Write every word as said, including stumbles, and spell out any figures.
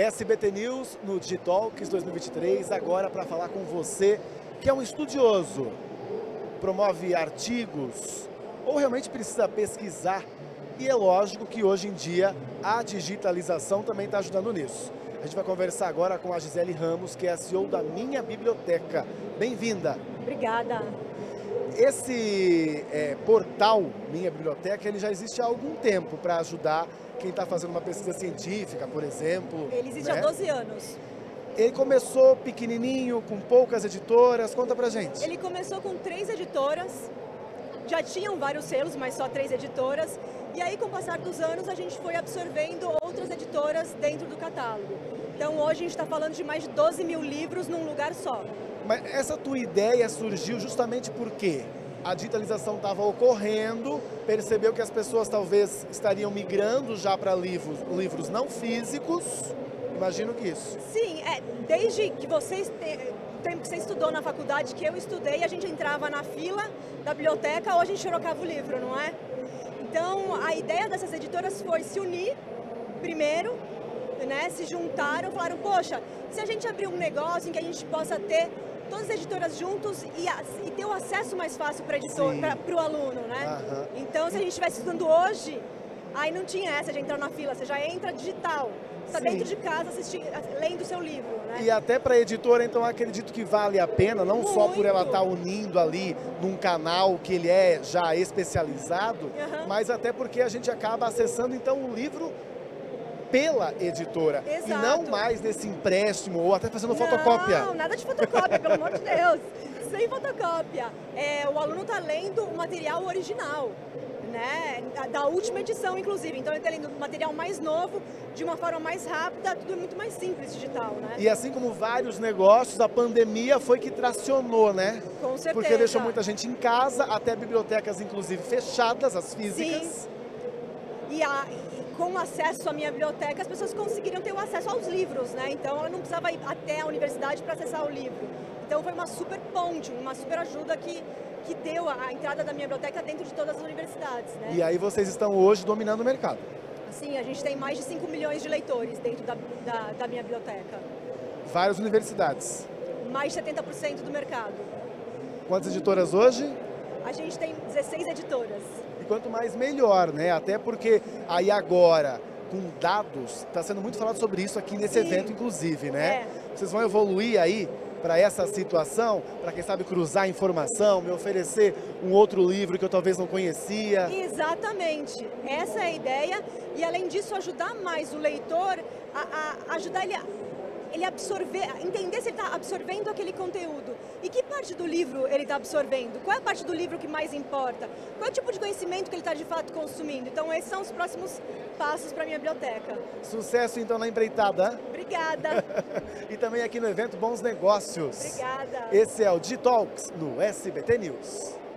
S B T News no Digitalks dois mil e vinte e três, agora para falar com você que é um estudioso, promove artigos ou realmente precisa pesquisar. E é lógico que hoje em dia a digitalização também está ajudando nisso. A gente vai conversar agora com a Giselle Ramos, que é a C E O da Minha Biblioteca. Bem-vinda. Obrigada. Esse é, portal Minha Biblioteca, ele já existe há algum tempo para ajudar quem está fazendo uma pesquisa científica, por exemplo. Ele existe, né? Há doze anos. Ele começou pequenininho, com poucas editoras. Conta pra gente. Ele começou com três editoras. Já tinham vários selos, mas só três editoras. E aí, com o passar dos anos, a gente foi absorvendo outras editoras dentro do catálogo. Então, hoje a gente está falando de mais de doze mil livros num lugar só. Mas essa tua ideia surgiu justamente porque a digitalização estava ocorrendo, percebeu que as pessoas talvez estariam migrando já para livros, livros não físicos. Imagino que isso. Sim, é, desde que vocês... Te... tempo que você estudou na faculdade, que eu estudei, a gente entrava na fila da biblioteca ou a gente xerocava o livro, não é? Então, a ideia dessas editoras foi se unir primeiro, né, se juntaram, falaram, poxa, se a gente abrir um negócio em que a gente possa ter todas as editoras juntos e, a, e ter o acesso mais fácil para editor, para o aluno, né? Uhum. Então, se a gente estivesse estudando hoje, aí não tinha essa de entrar na fila, você já entra digital. Está dentro de casa assistindo, lendo o seu livro, né? E até para a editora, então, acredito que vale a pena, não Muito. só por ela estar tá unindo ali num canal que ele é já especializado, uhum. mas até porque a gente acaba acessando, então, o livro pela editora. Exato. E não mais nesse empréstimo ou até fazendo não, fotocópia. Não, nada de fotocópia, pelo amor de Deus. Sem fotocópia. É, o aluno está lendo o material original. Né? Da última edição, inclusive. Então, ele está lendo material mais novo, de uma forma mais rápida, tudo muito mais simples, digital, né? E assim como vários negócios, a pandemia foi que tracionou, né? Com certeza. Porque deixou muita gente em casa, até bibliotecas, inclusive, fechadas, as físicas. Sim. E, a, e com acesso à Minha Biblioteca, as pessoas conseguiriam ter o acesso aos livros, né? Então, ela não precisava ir até a universidade para acessar o livro. Então, foi uma super ponte, uma super ajuda que... que deu a entrada da Minha Biblioteca dentro de todas as universidades, né? E aí vocês estão hoje dominando o mercado. Sim, a gente tem mais de cinco milhões de leitores dentro da, da, da Minha Biblioteca. Várias universidades. Mais de setenta por cento do mercado. Quantas editoras hoje? A gente tem dezesseis editoras. E quanto mais, melhor, né? Até porque aí agora, com dados, está sendo muito falado sobre isso aqui nesse Sim. evento, inclusive, né? É. Vocês vão evoluir aí para essa situação, para quem sabe cruzar informação, me oferecer um outro livro que eu talvez não conhecia. Exatamente, essa é a ideia e além disso ajudar mais o leitor, a, a ajudar ele a ele absorver, a entender se ele está absorvendo aquele conteúdo e que parte do livro ele está absorvendo, qual é a parte do livro que mais importa, qual é o tipo de conhecimento que ele está de fato consumindo. Então esses são os próximos passos para a Minha Biblioteca. Sucesso então na empreitada. Obrigada. E também aqui no evento Bons Negócios. Obrigada. Esse é o Digitalks no S B T News.